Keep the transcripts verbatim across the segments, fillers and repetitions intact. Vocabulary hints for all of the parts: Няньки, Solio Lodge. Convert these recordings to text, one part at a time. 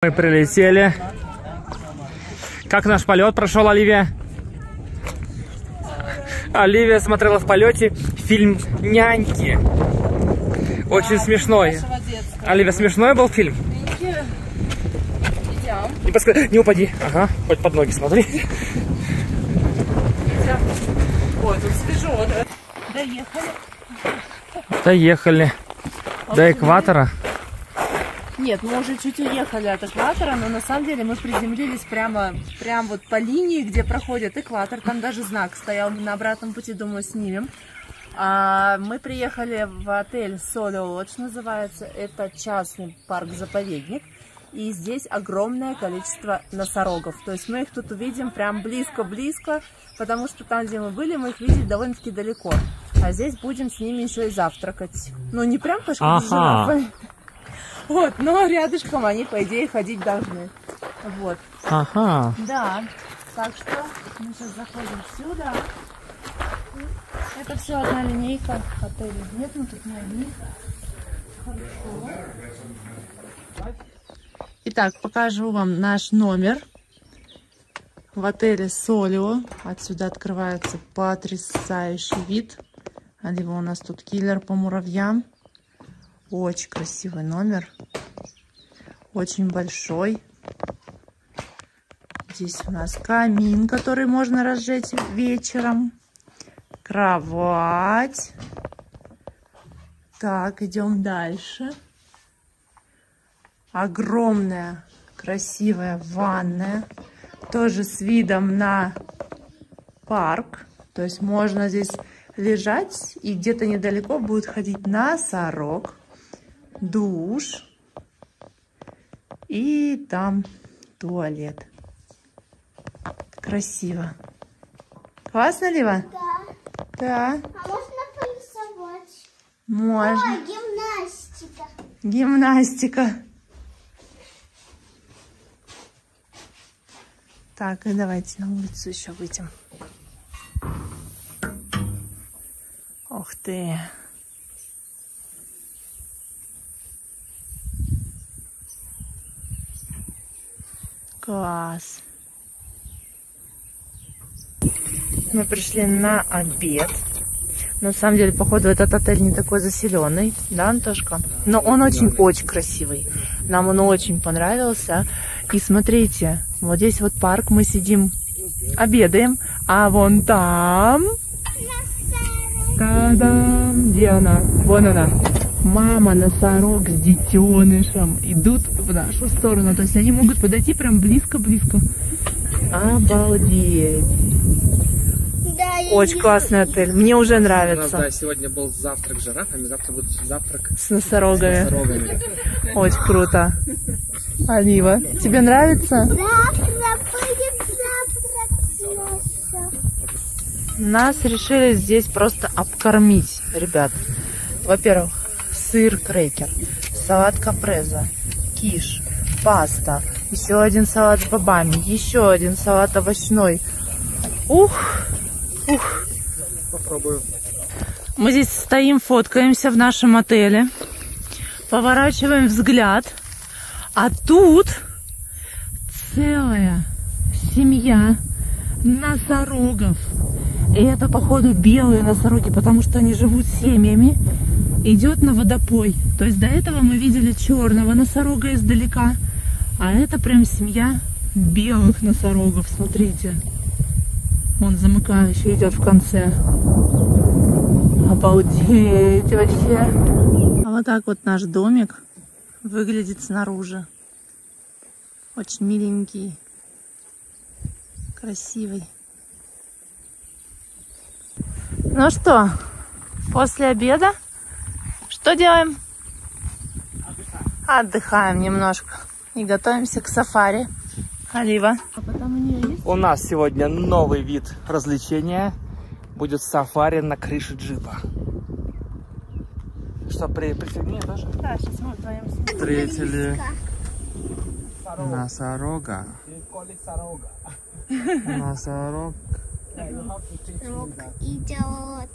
Мы прилетели. Как наш полет прошел, Оливия? Оливия смотрела в полете фильм «Няньки». Очень да, смешной. Оливия, смешной был фильм? Не, поск... Не упади. Ага, хоть под ноги смотри. Ой, тут свежо. Доехали. Доехали. А до экватора. Нет, мы уже чуть уехали от экватора, но на самом деле мы приземлились прямо, прям вот по линии, где проходит экватор. Там даже знак стоял на обратном пути, думаю, снимем. А мы приехали в отель Solio Lodge, называется. Это частный парк-заповедник. И здесь огромное количество носорогов. То есть мы их тут увидим прям близко-близко, потому что там, где мы были, мы их видели довольно-таки далеко. А здесь будем с ними еще и завтракать. Ну, не прям, конечно, с жирафами. Вот, но рядышком они, по идее, ходить должны. Вот. Ага. Да. Так что мы сейчас заходим сюда. Это все одна линейка отеля. Нет, мы тут не одни. Хорошо. Итак, покажу вам наш номер в отеле Solio. Отсюда открывается потрясающий вид. Оливия у нас тут киллер по муравьям. Очень красивый номер, очень большой. Здесь у нас камин, который можно разжечь вечером. Кровать. Так, идем дальше. Огромная, красивая ванная, тоже с видом на парк. То есть можно здесь лежать, и где-то недалеко будет ходить носорог. Душ и там туалет. Красиво. Классно, Лива? Да. Да. А можно порисовать? Можно. О, гимнастика. Гимнастика. Так, и давайте на улицу еще выйдем. Ух ты. Класс. Мы пришли на обед. На самом деле, походу, этот отель не такой заселенный, да, Антошка? Но он очень-очень красивый. Нам он очень понравился. И смотрите, вот здесь вот парк, мы сидим, обедаем, а вон там... Та-дам! Где она? Вон она. Мама носорог с детенышем идут в нашу сторону. То есть они могут подойти прям близко-близко. Обалдеть! Да, очень классный отель. Мне уже нравится. У нас, да, сегодня был завтрак с жирафами, завтра будет завтрак с носорогами. С носорогами. Очень круто. Олива, тебе нравится? Завтра будет завтрак с носорогами. Нас решили здесь просто обкормить, ребят. Во-первых, сыр крекер, салат капреза, киш, паста, еще один салат с бобами, еще один салат овощной. Ух, ух. Попробую. Мы здесь стоим, фоткаемся в нашем отеле, поворачиваем взгляд, а тут целая семья носорогов. И это, походу, белые носороги, потому что они живут семьями. Идет на водопой. То есть до этого мы видели черного носорога издалека. А это прям семья белых носорогов. Смотрите. Вон замыкающий идет в конце. Обалдеть вообще. А вот так вот наш домик выглядит снаружи. Очень миленький. Красивый. Ну что, после обеда что делаем? Отдыхаем. Отдыхаем немножко и готовимся к сафари. Олива. А потом у нее есть... У нас сегодня новый вид развлечения. Будет сафари на крыше джипа. Что, при... присоединение тоже? Да, сейчас мы вдвоем снимем. Встретили носорога. Носорог. Рок идет,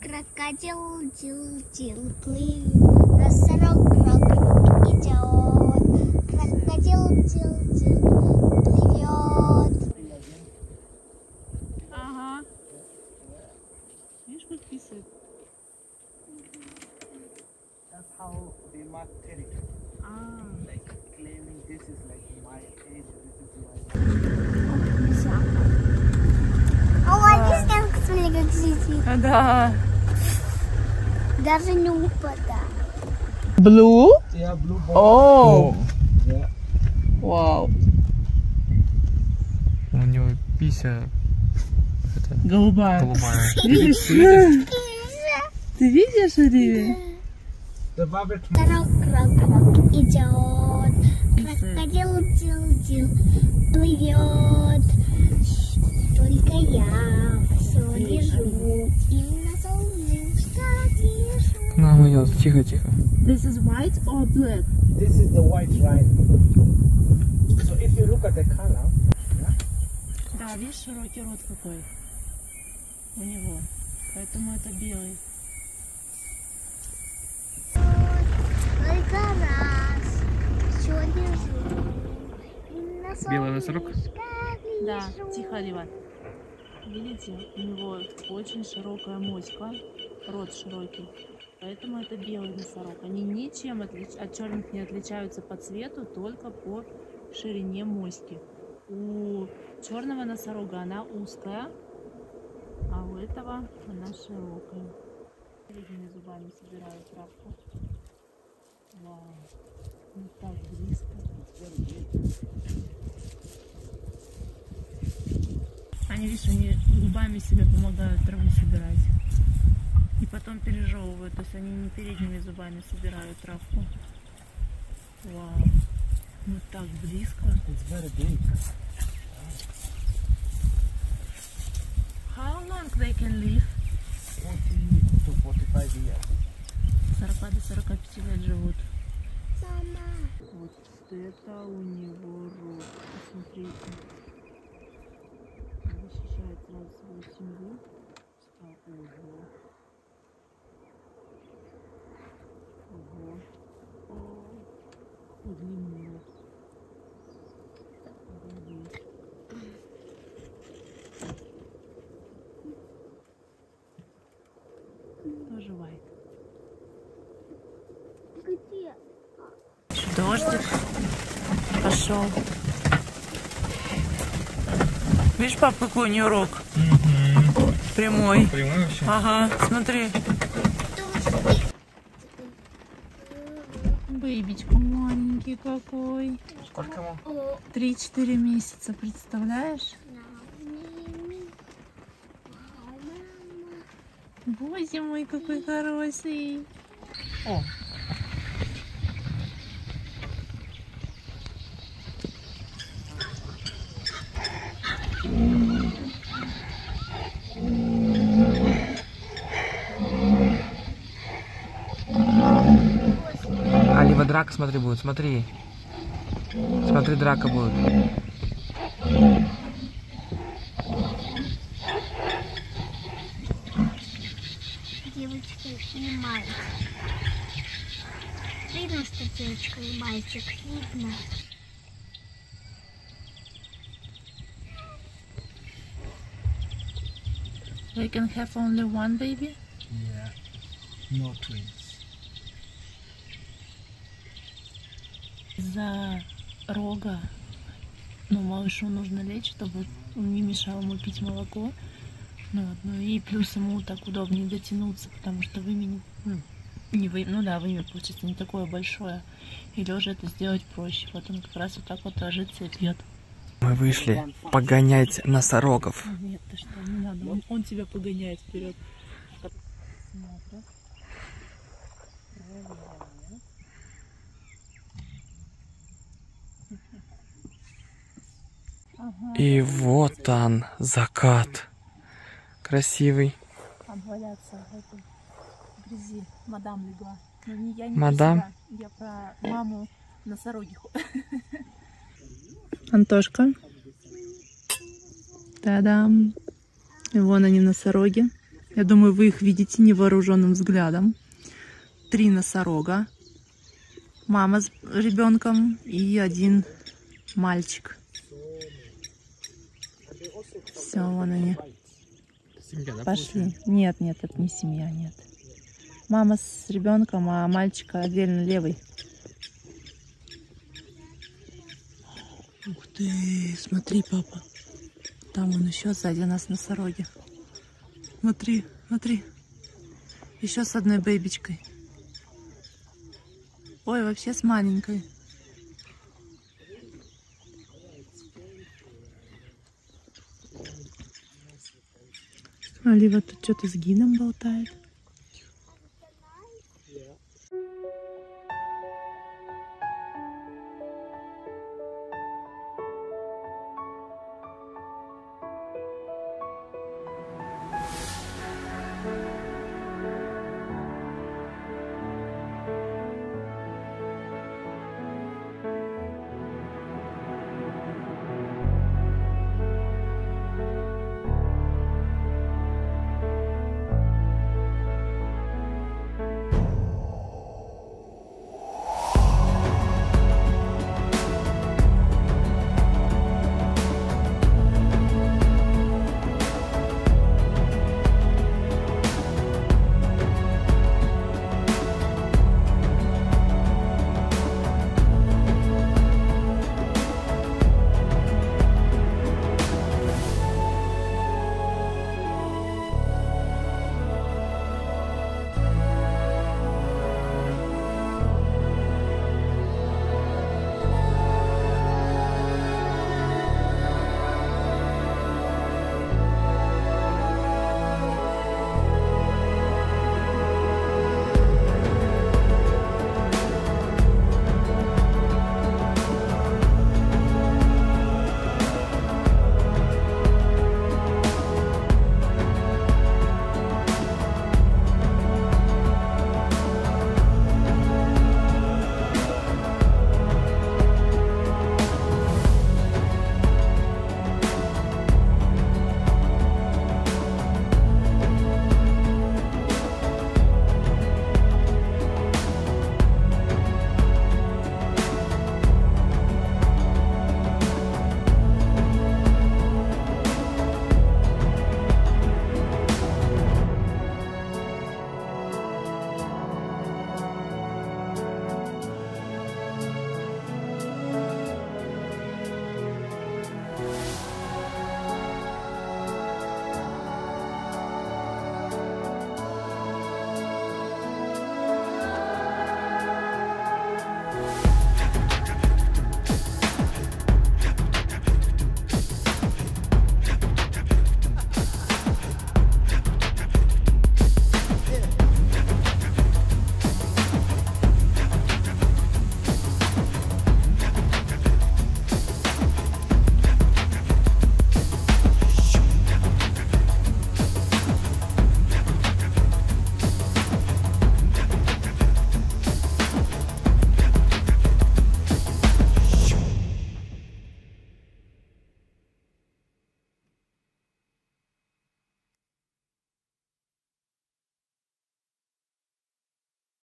крокодил дил дил плывет, носорог рок идет, крокодил крокодил плывет. Ага. Видишь, как писает? О, они снегу смотри, как сидит. Да. Даже не упада. Blue? Yeah, blue ball. Oh. Yeah. Wow. У него пися голубая. Голубая. Видишь? Ты видишь, Оливия? Крок-крок-крок идет. Крокодил-дил-дил плывет. Только я все лежу. К нам идет, тихо-тихо. This is white or black? This is the white line. So if you look at the color, yeah? Да, видишь, широкий рот какой у него. Поэтому это белый. Только раз, все лежу. Белый носорог? Да, тихо, Лива. Видите, у него очень широкая моська, рот широкий. Поэтому это белый носорог. Они ничем отлич... от черных не отличаются по цвету, только по ширине моськи. У черного носорога она узкая, а у этого она широкая. Передними зубами собираю травку. Вау, не так близко. Они, видишь, они губами себе помогают траву собирать. И потом пережевывают, то есть они не передними зубами собирают травку. Вау, вот так близко. How long they can live? forty to forty-five years. сорок до сорока пяти лет живут. Мама. Вот это у него рот, посмотрите. Он защищает сразу свою семью. Дождик пошел. Видишь, пап, какой у нее рог? Mm-hmm. Прямой. Прямой вообще? Ага, смотри. Бэйбичка маленький какой. Сколько ему? три-четыре месяца, представляешь? Боже мой, какой хороший. О. Алива, драка, смотри, будет, смотри. Смотри, драка будет. Девочка и мальчик. Видно, что девочка и мальчик. Видно. They can have only one baby? Yeah, no twins. Из-за рога, ну, малышу нужно лечь, чтобы он не мешал ему пить молоко. Ну, вот, ну и плюс ему так удобнее дотянуться, потому что вымя не, ну, не вы, ну да, вымя получится не такое большое. И лежа это сделать проще. Вот он как раз вот так вот ложится и пьет. Мы вышли погонять носорогов. Нет, ты что, не надо. Он, он тебя погоняет вперед. И вот он, закат. Красивый. Обваляться в этой грязи. Мадам легла. Но не, я не мадам? Я про маму носорогиху. Антошка. Та-дам. И вон они, носороги. Я думаю, вы их видите невооруженным взглядом. Три носорога. мама с ребенком и один мальчик. Все, вон они. Пошли. Нет, нет, это не семья, нет. Мама с ребенком, а мальчика отдельно левый. Ух ты, смотри, папа. Там он еще сзади нас носороги. Смотри, смотри. Еще с одной бэбичкой. Ой, вообще с маленькой. Алива тут что-то с гидом болтает.